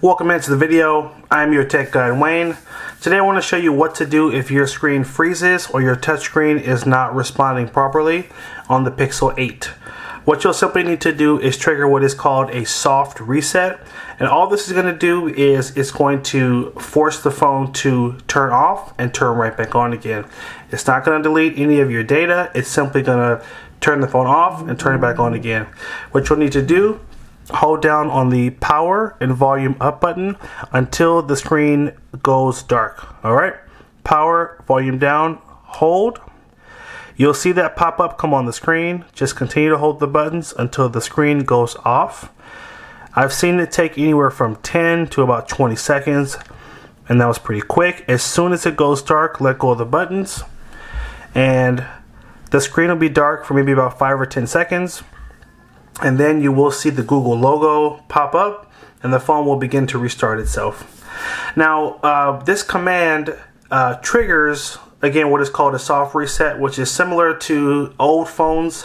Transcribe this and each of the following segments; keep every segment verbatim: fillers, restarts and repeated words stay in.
Welcome into the video. I'm your tech guy Wayne. Today I want to show you what to do if your screen freezes or your touchscreen is not responding properly on the Pixel eight. What you'll simply need to do is trigger what is called a soft reset, and all this is going to do is it's going to force the phone to turn off and turn right back on again. It's not going to delete any of your data. It's simply going to turn the phone off and turn it back on again. What you'll need to do, hold down on the power and volume up button until the screen goes dark. Alright, power, volume down, hold. You'll see that pop up come on the screen. Just continue to hold the buttons until the screen goes off. I've seen it take anywhere from ten to about twenty seconds, and that was pretty quick. As soon as it goes dark, let go of the buttons, and the screen will be dark for maybe about five or ten seconds. And then you will see the Google logo pop up and the phone will begin to restart itself. Now uh, this command uh, triggers again what is called a soft reset, which is similar to old phones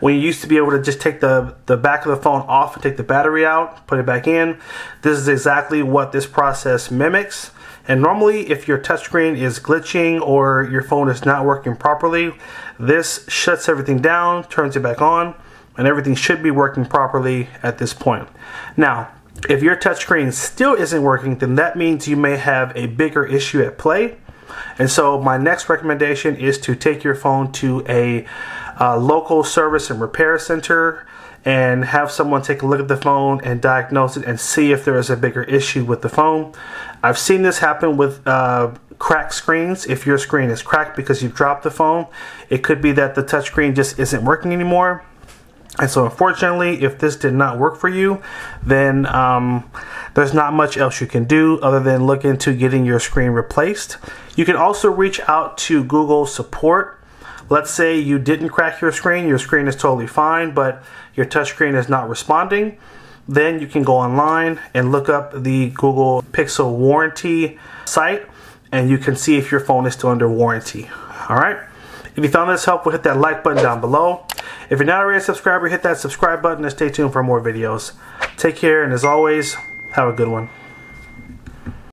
when you used to be able to just take the, the back of the phone off and take the battery out, put it back in. This is exactly what this process mimics. And normally if your touchscreen is glitching or your phone is not working properly, this shuts everything down, turns it back on, and everything should be working properly at this point. Now, if your touchscreen still isn't working, then that means you may have a bigger issue at play. And so my next recommendation is to take your phone to a uh, local service and repair center and have someone take a look at the phone and diagnose it and see if there is a bigger issue with the phone. I've seen this happen with uh, cracked screens. If your screen is cracked because you've dropped the phone, it could be that the touchscreen just isn't working anymore. And so unfortunately, if this did not work for you, then um, there's not much else you can do other than look into getting your screen replaced. You can also reach out to Google support. Let's say you didn't crack your screen, your screen is totally fine, but your touchscreen is not responding. Then you can go online and look up the Google Pixel warranty site, and you can see if your phone is still under warranty. All right. If you found this helpful, hit that like button down below. If you're not already a subscriber, hit that subscribe button and stay tuned for more videos. Take care, and as always, have a good one.